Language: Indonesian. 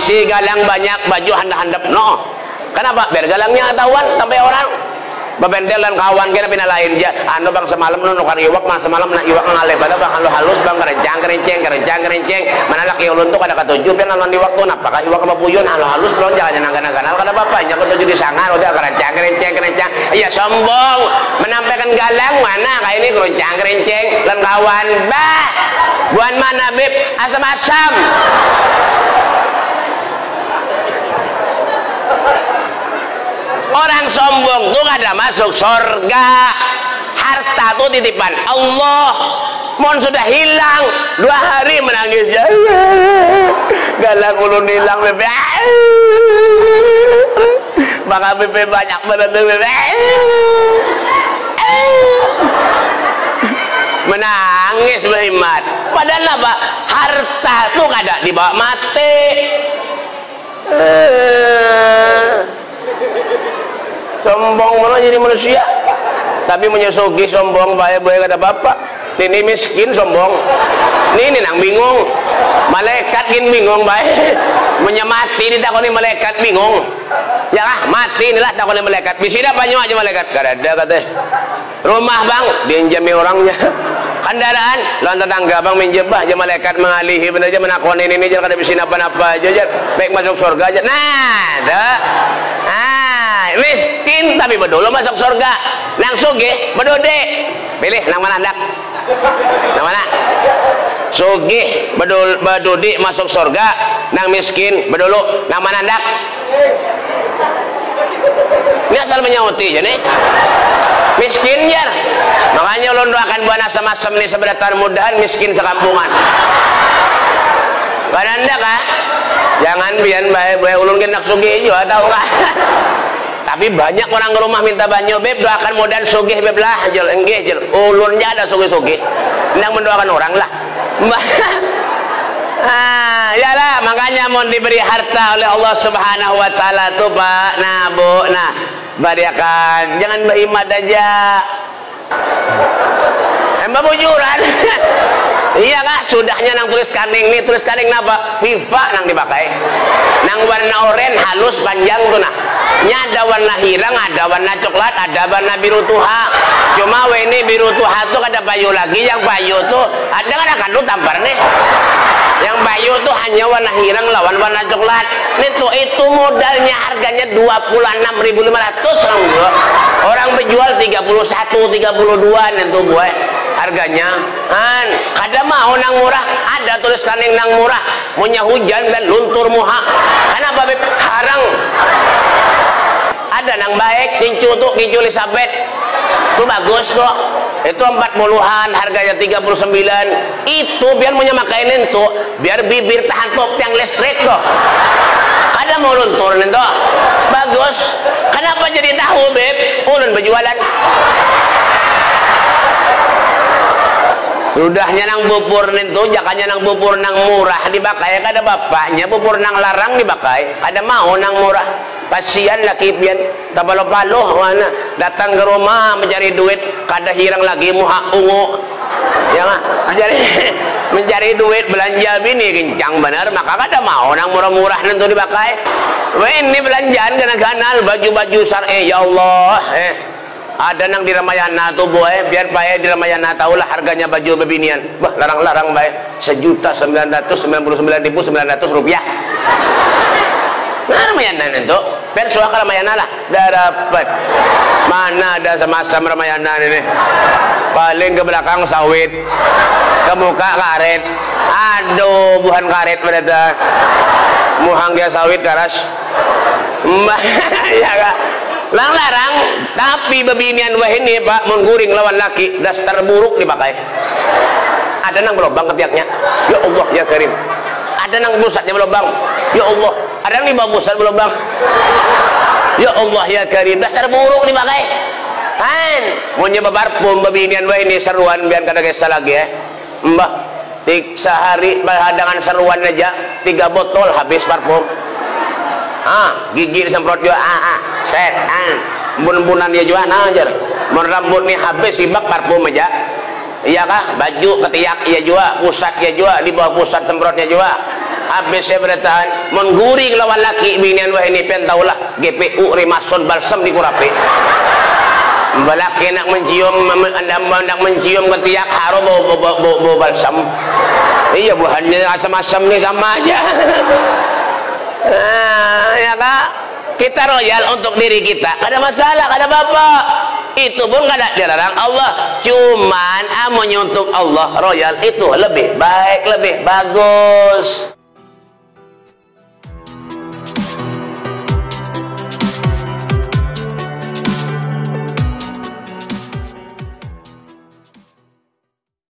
isi galang banyak baju handap-handap no. Kenapa? Biar galangnya ketahuan sampai orang bebendelan kawan kena pina lain ja. Anu bang semalam nu nukar iwak mah semalam na iwak ngaleh pada bang halus halus bang kerencang kerenceng mana laki uluntuk ada ketujuh dan lawan iwak tuh napakah iwak kepuyun halus halus belum jangan nangkan kada apa-apa nyakut tujuh disangar udah kerencang iya sombong menampilkan galang mana kayak ini kerencang dan kawan bah buan mana bib asam-asam orang sombong tuh kada masuk surga. Harta tuh titipan Allah. Mohon sudah hilang 2 hari menangis galang ulun hilang bebe maka bebe banyak berat bebe menangis berhemat padahal apa harta tuh kada dibawa mati sombong malah jadi manusia tapi menyusuki sombong bahaya-bahaya kada bapak ini miskin sombong ini nang bingung malaikat gin bingung bahaya menyemati ditakoni malaikat bingung ya lah mati inilah takoni malaikat bisida banyak aja malaikat kada kata rumah bang diinjami orangnya kendaraan lawan tetangga bang minjem bah aja malaikat mengalihi bener aja menakoni ini aja kada bisina apa-apa aja baik masuk surga aja nah dah miskin tapi bedolo masuk surga nang sugih bedode pilih nang mana dak nang mana sugih bedode masuk surga nang miskin bedolo nang mana dak ini asal menyauti jadi miskin jar makanya ulun doakan buana asam-asam ni sebentar mudahan miskin sekampungan badan dak ah jangan bian bae ulun gendak sugih jua tahu kah tapi banyak orang ke rumah minta banyo beb doakan mudahan sugih beb lah jel enggih jel ulunnya ada sugih-sugih nang mendoakan orang lah nah yalah makanya mau diberi harta oleh Allah Subhanahu wa taala tuh Pak nah Bu nah bariakan jangan berhimad aja emang bujuran iya kak sudahnya nang tulis kaning napa FIFA nang dipakai nang warna oren halus panjang tuh nah nya ada warna hirang ada warna coklat ada warna biru tuha cuma ini biru tuha tuh ada payu lagi yang payu tuh ada kan kandung tampar nih yang payu tuh hanya warna hirang lawan warna coklat nih tuh itu modalnya harganya 26.500 orang gua orang menjual 31, 32 nih tuh gue harganya kan kada mau nang murah ada tulis kaning nang murah punya hujan dan luntur muha kenapa beb harang ada nang baik kincu Elizabeth itu bagus kok itu 40-an harganya 39 itu biar punya makainin tuh biar bibir tahan tiang listrik kok kada mau luntur nih tuh bagus kenapa jadi tahu beb ulun berjualan sudahnya nang bubur itu jakanya nang bubur nang murah dipakai kada bapaknya bubur nang larang dipakai kada mau nang murah pasian laki pian tabalo-paloh mana datang ke rumah mencari duit kada hirang lagi muha ungu ya mah mencari duit belanja bini kencang benar maka kada mau nang murah-murah itu dipakai ini belanjaan ganal baju-baju syar'i ya Allah ada nang di Ramayana tuh boy biar baik di Ramayana tahulah harganya baju bebinian bah larang-larang baik 1.999.900 rupiah nah Ramayana itu biar suaka Ramayana lah dah dapat mana ada semasam Ramayana ini paling ke belakang sawit ke muka karet aduh buhan karet berada muhangga sawit karas mbak ya kak larang-larang tapi bebinian wah ini pak mengguring lawan laki dasar buruk dipakai ada nang berlobang ketiaknya ya Allah ya Karim ada nang busatnya berlobang ya Allah ada nang lima busat berlobang ya Allah ya Karim dasar buruk dipakai kan punya bebarpum bebinian wah ini seruan biar kada kisah lagi ya mbah sehari berhadangan seruan aja 3 botol habis parfum gigi disemprot juga set bun-bunan dia juga najar rambut nih habis ibak parfum aja iya kah baju ketiak iya juga pusat iya juga di bawah pusat semprotnya juga habis saya bertahan mengguring lawan laki binian wa ini pentaulah GPU rimason balsam di kurapi belaki nak mencium anda mencium ketiak harum bau balsam iya buahnya asam-asam nih sama aja. Nah, ya Kak, kita royal untuk diri kita, ada masalah, ada bapak itu pun gak ada dilarang Allah, cuman amunnya untuk Allah royal itu lebih baik, lebih bagus.